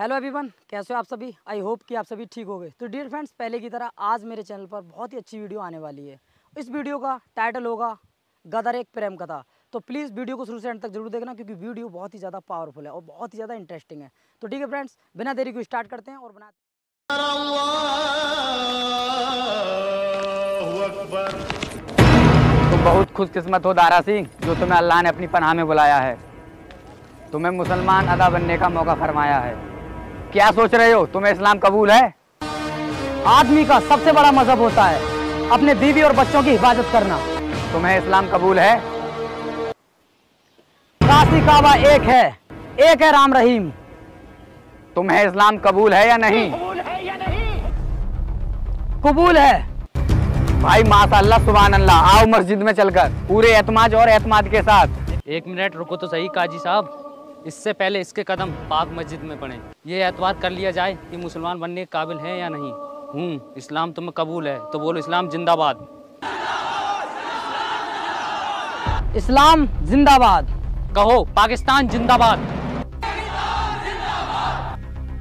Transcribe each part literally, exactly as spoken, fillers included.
Hello everyone, कैसे हो आप सभी। आई होप कि आप सभी ठीक हो गए। तो डियर फ्रेंड्स, पहले की तरह आज मेरे चैनल पर बहुत ही अच्छी वीडियो आने वाली है। इस वीडियो का टाइटल होगा गदर एक प्रेम कथा। तो प्लीज़ वीडियो को शुरू से एंड तक जरूर देखना, क्योंकि वीडियो बहुत ही ज़्यादा पावरफुल है और बहुत ही ज़्यादा इंटरेस्टिंग है। तो ठीक है फ्रेंड्स, बिना देरी को स्टार्ट करते हैं और बनाते। तुम बहुत खुशकिस्मत हो दारा सिंह, जो तुम्हें अल्लाह ने अपनी पनाह में बुलाया है। तुम्हें मुसलमान अदा बनने का मौका फरमाया है। क्या सोच रहे हो, तुम्हें इस्लाम कबूल है? आदमी का सबसे बड़ा मजहब होता है अपने बीवी और बच्चों की हिफाजत करना। तुम्हें इस्लाम कबूल है? काशी काबा एक है, एक है राम रहीम। तुम्हें इस्लाम कबूल है या नहीं? कबूल है या नहीं? कबूल है भाई। माशाल्लाह, सुभान अल्लाह। आओ मस्जिद में चलकर पूरे एतमाद और एतमाद के साथ। एक मिनट रुको तो सही काजी साहब, इससे पहले इसके कदम पाक मस्जिद में पड़े, ये एतवार कर लिया जाए कि मुसलमान बनने के काबिल है या नहीं। हूँ, इस्लाम तुम्हें कबूल है तो बोलो इस्लाम जिंदाबाद। इस्लाम जिंदाबाद। कहो पाकिस्तान जिंदाबाद।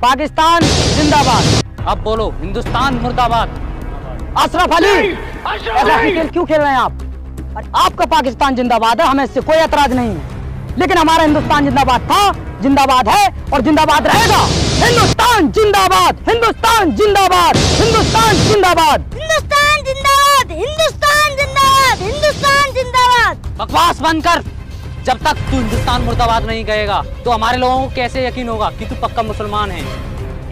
पाकिस्तान जिंदाबाद। अब बोलो हिंदुस्तान मुर्दाबाद। अशरफ अली, ऐसा खेल क्यों खेल रहे हैं आप? और आपका पाकिस्तान जिंदाबाद है, हमें इससे कोई एतराज नहीं है, लेकिन हमारा हिंदुस्तान जिंदाबाद था, जिंदाबाद है और जिंदाबाद रहेगा। हिंदुस्तान जिंदाबाद, हिंदुस्तान जिंदाबाद, हिंदुस्तान जिंदाबाद, हिंदुस्तान जिंदाबाद, हिंदुस्तान जिंदाबाद, हिंदुस्तान जिंदाबाद। बकवास बंद कर। जब तक तू हिंदुस्तान मुर्दाबाद नहीं कहेगा तो हमारे लोगों को कैसे यकीन होगा कि तू पक्का मुसलमान है?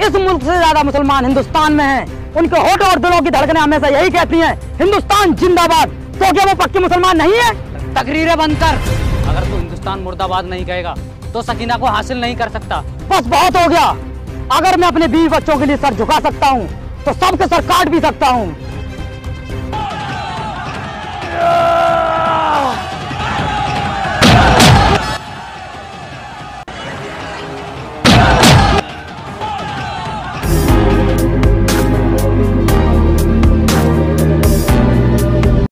इस मुल्क से ज्यादा मुसलमान हिंदुस्तान में है। उनके होठों और दिलों की धड़कने हमेशा यही कहती है हिंदुस्तान जिंदाबाद। तो क्या वो पक्के मुसलमान नहीं है? तकरीरें बंद कर। अगर तू हिंदुस्तान मुर्दाबाद नहीं कहेगा तो सकीना को हासिल नहीं कर सकता। बस बहुत हो गया। अगर मैं अपने बीवी बच्चों के लिए सर झुका सकता हूँ तो सबके सर काट भी सकता हूँ।